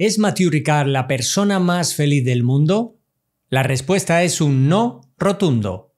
¿Es Matthieu Ricard la persona más feliz del mundo? La respuesta es un no rotundo.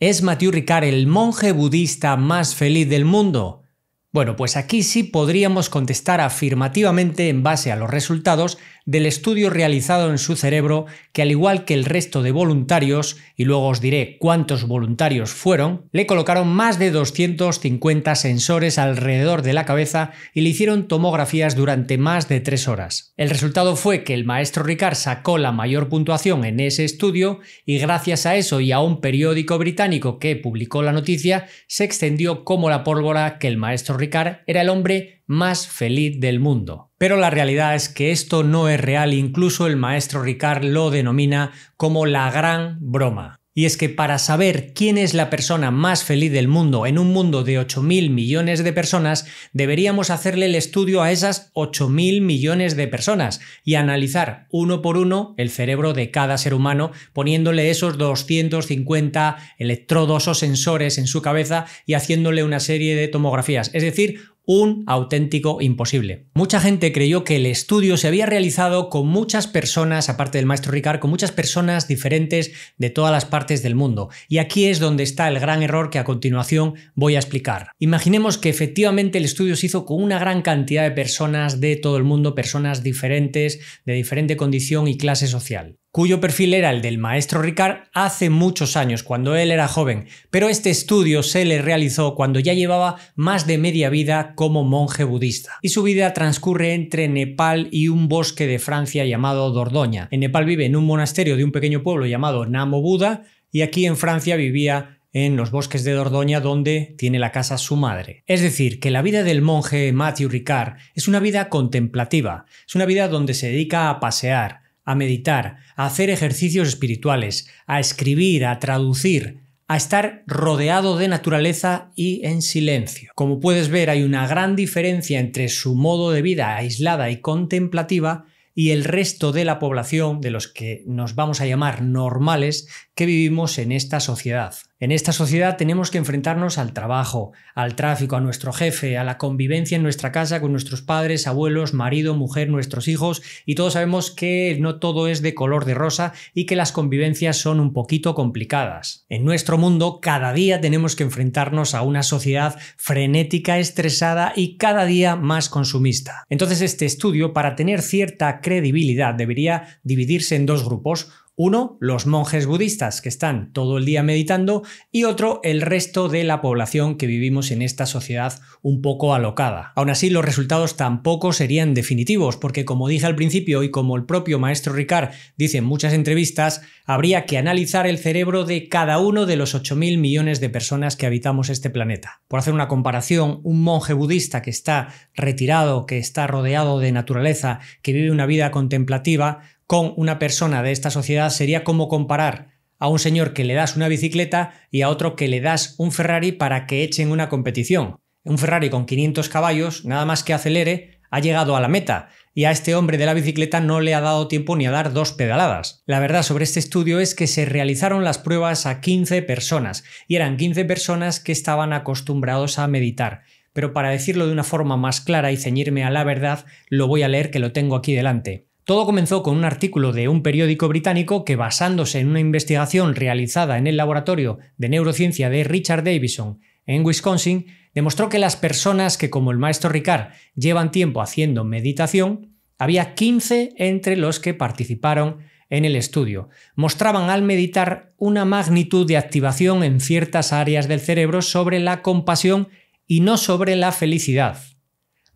¿Es Matthieu Ricard el monje budista más feliz del mundo? Bueno, pues aquí sí podríamos contestar afirmativamente en base a los resultados del estudio realizado en su cerebro, que al igual que el resto de voluntarios, y luego os diré cuántos voluntarios fueron, le colocaron más de 250 sensores alrededor de la cabeza y le hicieron tomografías durante más de 3 horas. El resultado fue que el maestro Ricard sacó la mayor puntuación en ese estudio y gracias a eso y a un periódico británico que publicó la noticia, se extendió como la pólvora que el maestro Ricard era el hombre más feliz del mundo. Pero la realidad es que esto no es real, incluso el maestro Ricard lo denomina como la gran broma. Y es que para saber quién es la persona más feliz del mundo en un mundo de 8.000 millones de personas, deberíamos hacerle el estudio a esas 8.000 millones de personas y analizar uno por uno el cerebro de cada ser humano, poniéndole esos 250 electrodos o sensores en su cabeza y haciéndole una serie de tomografías. Es decir, un auténtico imposible. Mucha gente creyó que el estudio se había realizado con muchas personas, aparte del maestro Ricard, con muchas personas diferentes de todas las partes del mundo. Y aquí es donde está el gran error que a continuación voy a explicar. Imaginemos que efectivamente el estudio se hizo con una gran cantidad de personas de todo el mundo, personas diferentes, de diferente condición y clase social, cuyo perfil era el del maestro Ricard hace muchos años, cuando él era joven, pero este estudio se le realizó cuando ya llevaba más de media vida como monje budista. Y su vida transcurre entre Nepal y un bosque de Francia llamado Dordogne. En Nepal vive en un monasterio de un pequeño pueblo llamado Namo Buda y aquí en Francia vivía en los bosques de Dordogne donde tiene la casa su madre. Es decir, que la vida del monje Matthieu Ricard es una vida contemplativa, es una vida donde se dedica a pasear, a meditar, a hacer ejercicios espirituales, a escribir, a traducir, a estar rodeado de naturaleza y en silencio. Como puedes ver, hay una gran diferencia entre su modo de vida aislada y contemplativa y el resto de la población, de los que nos vamos a llamar normales, que vivimos en esta sociedad. En esta sociedad tenemos que enfrentarnos al trabajo, al tráfico, a nuestro jefe, a la convivencia en nuestra casa con nuestros padres, abuelos, marido, mujer, nuestros hijos, y todos sabemos que no todo es de color de rosa y que las convivencias son un poquito complicadas. En nuestro mundo cada día tenemos que enfrentarnos a una sociedad frenética, estresada y cada día más consumista. Entonces este estudio, para tener cierta credibilidad, debería dividirse en dos grupos. Uno, los monjes budistas, que están todo el día meditando, y otro, el resto de la población que vivimos en esta sociedad un poco alocada. Aún así, los resultados tampoco serían definitivos, porque como dije al principio y como el propio maestro Ricard dice en muchas entrevistas, habría que analizar el cerebro de cada uno de los 8.000 millones de personas que habitamos este planeta. Por hacer una comparación, un monje budista que está retirado, que está rodeado de naturaleza, que vive una vida contemplativa, con una persona de esta sociedad sería como comparar a un señor que le das una bicicleta y a otro que le das un Ferrari para que echen una competición. Un Ferrari con 500 caballos, nada más que acelere, ha llegado a la meta y a este hombre de la bicicleta no le ha dado tiempo ni a dar 2 pedaladas. La verdad sobre este estudio es que se realizaron las pruebas a 15 personas y eran 15 personas que estaban acostumbrados a meditar. Pero para decirlo de una forma más clara y ceñirme a la verdad, lo voy a leer, que lo tengo aquí delante. Todo comenzó con un artículo de un periódico británico que, basándose en una investigación realizada en el laboratorio de neurociencia de Richard Davidson en Wisconsin, demostró que las personas que, como el maestro Ricard, llevan tiempo haciendo meditación, había 15 entre los que participaron en el estudio. Mostraban al meditar una magnitud de activación en ciertas áreas del cerebro sobre la compasión y no sobre la felicidad,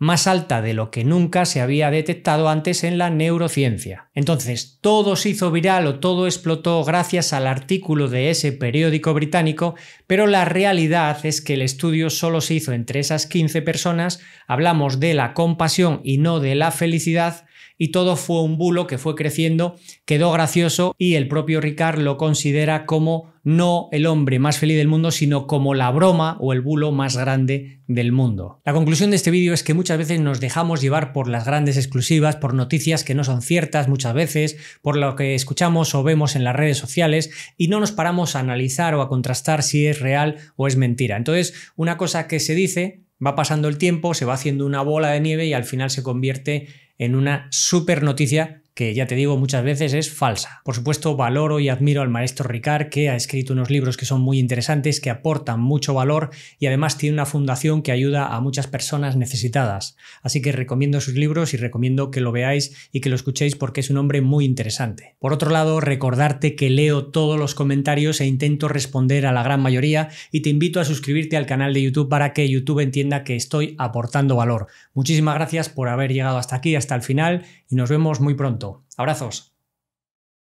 más alta de lo que nunca se había detectado antes en la neurociencia. Entonces, todo se hizo viral o todo explotó gracias al artículo de ese periódico británico, pero la realidad es que el estudio solo se hizo entre esas 15 personas, hablamos de la compasión y no de la felicidad, y todo fue un bulo que fue creciendo, quedó gracioso y el propio Ricard lo considera como no el hombre más feliz del mundo, sino como la broma o el bulo más grande del mundo. La conclusión de este vídeo es que muchas veces nos dejamos llevar por las grandes exclusivas, por noticias que no son ciertas muchas veces, por lo que escuchamos o vemos en las redes sociales y no nos paramos a analizar o a contrastar si es real o es mentira. Entonces, una cosa que se dice va pasando el tiempo, se va haciendo una bola de nieve y al final se convierte en una súper noticia que ya te digo muchas veces es falsa. Por supuesto, valoro y admiro al maestro Ricard, que ha escrito unos libros que son muy interesantes, que aportan mucho valor y además tiene una fundación que ayuda a muchas personas necesitadas. Así que recomiendo sus libros y recomiendo que lo veáis y que lo escuchéis porque es un hombre muy interesante. Por otro lado, recordarte que leo todos los comentarios e intento responder a la gran mayoría y te invito a suscribirte al canal de YouTube para que YouTube entienda que estoy aportando valor. Muchísimas gracias por haber llegado hasta aquí, hasta el final, y nos vemos muy pronto. Abrazos.